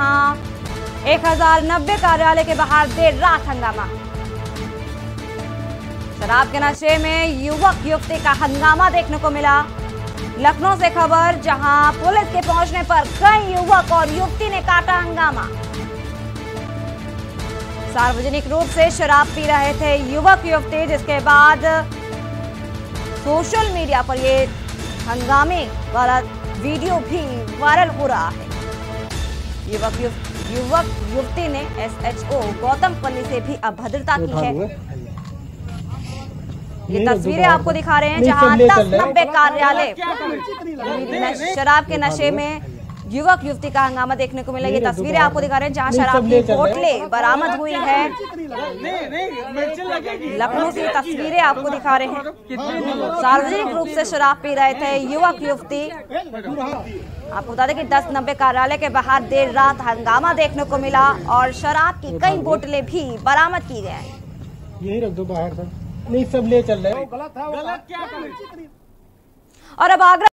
हाँ, 1090 कार्यालय के बाहर देर रात हंगामा। शराब के नशे में युवक युवती का हंगामा देखने को मिला। लखनऊ से खबर, जहां पुलिस के पहुंचने पर कई युवक और युवती ने काटा हंगामा। सार्वजनिक रूप से शराब पी रहे थे युवक युवती, जिसके बाद सोशल मीडिया पर ये हंगामे वाला वीडियो भी वायरल हो रहा है। युवक युवती ने SHO गौतमपल्ली से भी अभद्रता की है। ये तस्वीरें आपको दिखा रहे हैं जहां 1090 कार्यालय शराब के नशे में युवक युवती का हंगामा देखने को मिला। ये तस्वीरें आपको दिखा रहे हैं जहां शराब की बोतलें बरामद हुई है। लखनऊ से तस्वीरें आपको दिखा रहे हैं। सार्वजनिक रूप से शराब पी रहे थे युवक युवती। आपको बता दें कि 1090 कार्यालय के बाहर देर रात हंगामा देखने को मिला और शराब की कई बोतलें भी बरामद की गई। यही रख दो बाहर, सब ले चल रहे। और अब आगरा